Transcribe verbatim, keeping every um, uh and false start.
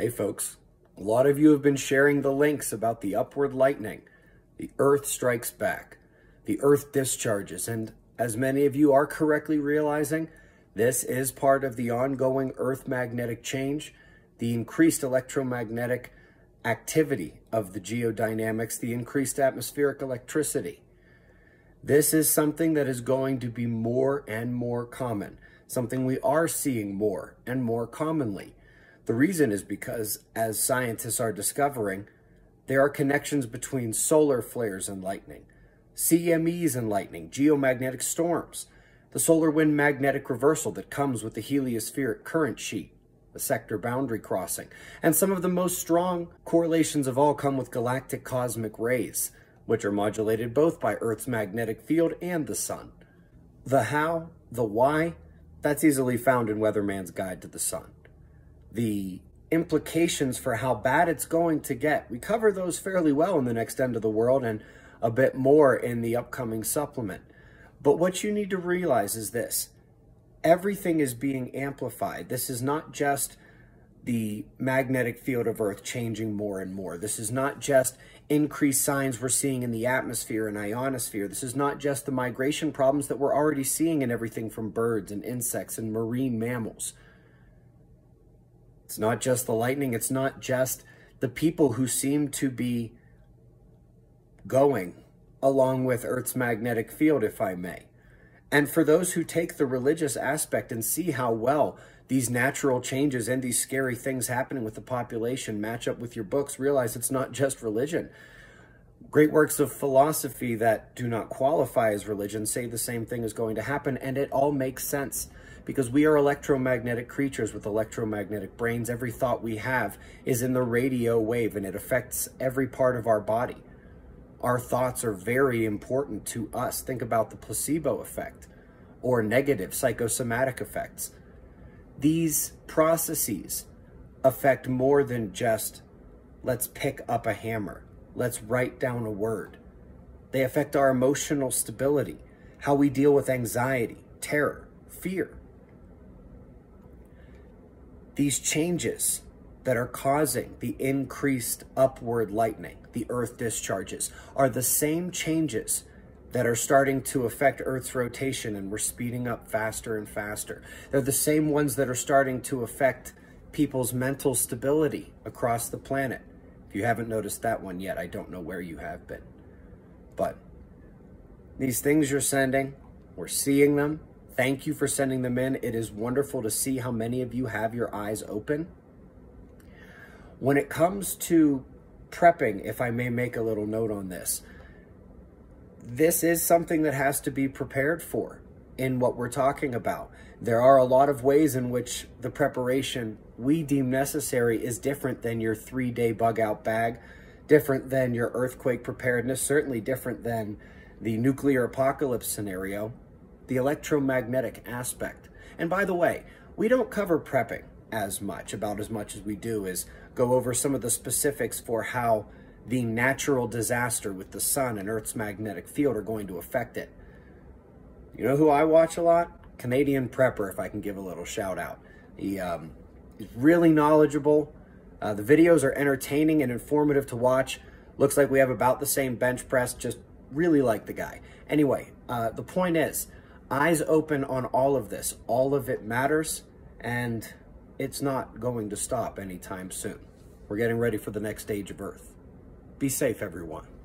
Hey folks, a lot of you have been sharing the links about the upward lightning, the earth strikes back, the earth discharges, and as many of you are correctly realizing, this is part of the ongoing earth magnetic change, the increased electromagnetic activity of the geodynamics, the increased atmospheric electricity. This is something that is going to be more and more common, something we are seeing more and more commonly. The reason is because, as scientists are discovering, there are connections between solar flares and lightning, C M Es and lightning, geomagnetic storms, the solar wind magnetic reversal that comes with the heliospheric current sheet, the sector boundary crossing, and some of the most strong correlations of all come with galactic cosmic rays, which are modulated both by Earth's magnetic field and the sun. The how, the why, that's easily found in Weatherman's Guide to the Sun. The implications for how bad it's going to get, we cover those fairly well in The Next End of the World and a bit more in the upcoming supplement. But what you need to realize is this: everything is being amplified. This is not just the magnetic field of Earth changing more and more. This is not just increased signs we're seeing in the atmosphere and ionosphere. This is not just the migration problems that we're already seeing in everything from birds and insects and marine mammals. It's not just the lightning. It's not just the people who seem to be going along with Earth's magnetic field, if I may. And for those who take the religious aspect and see how well these natural changes and these scary things happening with the population match up with your books, realize it's not just religion. Great works of philosophy that do not qualify as religion say the same thing is going to happen, and it all makes sense. Because we are electromagnetic creatures with electromagnetic brains. Every thought we have is in the radio wave, and it affects every part of our body. Our thoughts are very important to us. Think about the placebo effect or negative psychosomatic effects. These processes affect more than just, let's pick up a hammer, let's write down a word. They affect our emotional stability, how we deal with anxiety, terror, fear. These changes that are causing the increased upward lightning, the earth discharges, are the same changes that are starting to affect Earth's rotation, and we're speeding up faster and faster. They're the same ones that are starting to affect people's mental stability across the planet. If you haven't noticed that one yet, I don't know where you have been. But these things you're sending, we're seeing them. Thank you for sending them in. It is wonderful to see how many of you have your eyes open. When it comes to prepping, if I may make a little note on this, this is something that has to be prepared for in what we're talking about. There are a lot of ways in which the preparation we deem necessary is different than your three-day bug-out bag, different than your earthquake preparedness, certainly different than the nuclear apocalypse scenario. The electromagnetic aspect. And by the way, we don't cover prepping as much, about as much as we do is go over some of the specifics for how the natural disaster with the sun and Earth's magnetic field are going to affect it. You know who I watch a lot? Canadian Prepper, if I can give a little shout out. He um, is really knowledgeable. Uh, the videos are entertaining and informative to watch. Looks like we have about the same bench press, just really like the guy. Anyway, uh, the point is, eyes open on all of this. All of it matters, and it's not going to stop anytime soon. We're getting ready for the next stage of Earth. Be safe, everyone.